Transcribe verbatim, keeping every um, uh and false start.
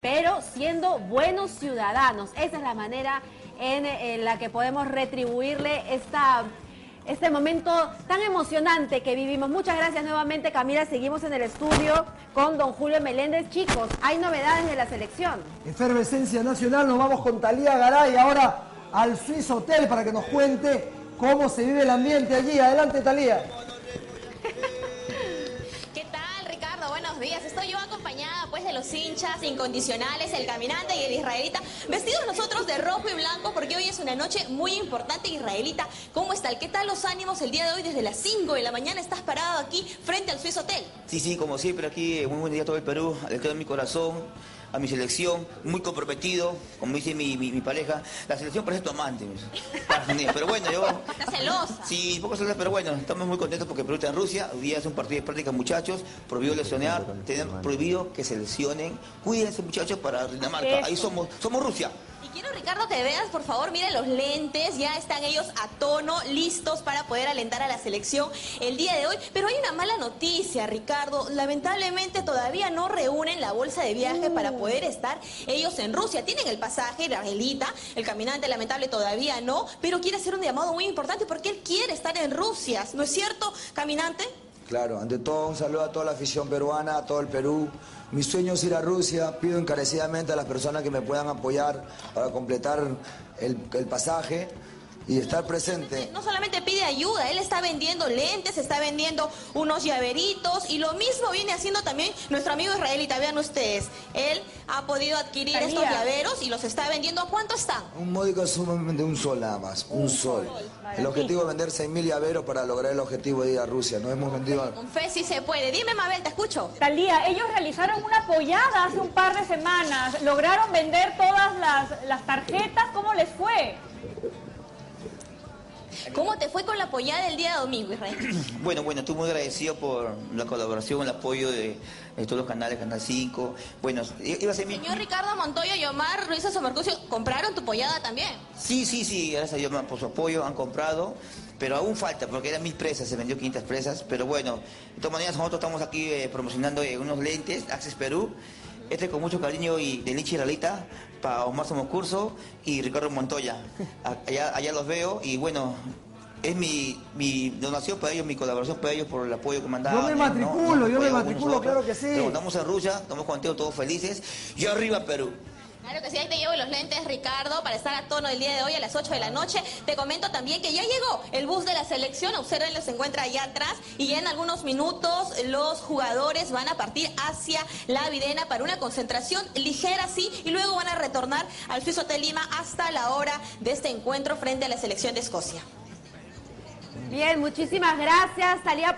pero siendo buenos ciudadanos. Esa es la manera en, en la que podemos retribuirle esta, este momento tan emocionante que vivimos. Muchas gracias nuevamente, Camila. Seguimos en el estudio con don Julio Meléndez. Chicos, hay novedades de la selección. Efervescencia nacional, nos vamos con Talía Garay ahora al Swissotel para que nos cuente cómo se vive el ambiente allí. Adelante, Talía. Buenos días, estoy yo acompañada pues de los hinchas incondicionales, el caminante y el israelita, vestidos nosotros de rojo y blanco porque hoy es una noche muy importante. Israelita, ¿cómo está? ¿Qué tal los ánimos el día de hoy? Desde las cinco de la mañana estás parado aquí frente al Swissotel. Sí, sí, como siempre aquí, muy buen día a todo el Perú, le quedo en mi corazón a mi selección, muy comprometido, como dice mi, mi, mi pareja, la selección parece tu amante, pero bueno, yo... ¿Estás celosa? Sí, poco celosa, pero bueno, estamos muy contentos porque Perú está en Rusia, hoy día es un partido de práctica, muchachos, prohibido lesionar, tienen prohibido que se lesionen, cuídense muchachos para Dinamarca, ahí somos, somos Rusia. Quiero, Ricardo, que veas, por favor, miren los lentes, ya están ellos a tono, listos para poder alentar a la selección el día de hoy. Pero hay una mala noticia, Ricardo, lamentablemente todavía no reúnen la bolsa de viaje uh. para poder estar ellos en Rusia. Tienen el pasaje, la Angelita, el caminante lamentable todavía no, pero quiere hacer un llamado muy importante porque él quiere estar en Rusia, ¿no es cierto, caminante? Claro, ante todo un saludo a toda la afición peruana, a todo el Perú. Mi sueño es ir a Rusia, pido encarecidamente a las personas que me puedan apoyar para completar el, el pasaje y estar presente. No solamente pide ayuda, él está vendiendo lentes, está vendiendo unos llaveritos y lo mismo viene haciendo también nuestro amigo israelita. Vean ustedes, él ha podido adquirir Talía. estos llaveros y los está vendiendo. ¿A cuánto están? Un módico sumamente un sol nada más, un, un sol. sol. El objetivo es vender seis mil llaveros para lograr el objetivo de ir a Rusia. No hemos vendido... Okay, con fe sí se puede. Dime, Mabel, te escucho. Talía, ellos realizaron una pollada hace un par de semanas. ¿Lograron vender todas las, las tarjetas? ¿Cómo les fue? ¿Cómo te fue con la apoyada del día de domingo, Israel? Bueno, bueno, estoy muy agradecido por la colaboración, el apoyo de, de todos los canales, Canal cinco. Bueno, iba a ser mi... Señor Ricardo Montoya, Yomar Ruiz, Somoscurso, ¿compraron tu apoyada también? Sí, sí, sí, gracias a Yomar por su apoyo, han comprado, pero aún falta, porque eran mil presas, se vendió quinientas presas, pero bueno, de todas maneras nosotros estamos aquí eh, promocionando eh, unos lentes, Access Perú, este con mucho cariño y de Liche Ralita, para Omar Somoscurso y Ricardo Montoya. Allá, allá los veo y bueno, es mi, mi donación para ellos, mi colaboración para ellos por el apoyo que me han dado. Yo me matriculo, ¿no? yo me matriculo, claro que sí. Pero estamos en Rusia, estamos contentos, todos felices. Yo arriba Perú. Claro que sí, ahí te llevo los lentes, Ricardo, para estar a tono el día de hoy a las ocho de la noche. Te comento también que ya llegó el bus de la selección, observen, los encuentra allá atrás. Y ya en algunos minutos los jugadores van a partir hacia la Videna para una concentración ligera, sí. Y luego van a retornar al Swissotel Lima hasta la hora de este encuentro frente a la selección de Escocia. Bien, muchísimas gracias, Talía.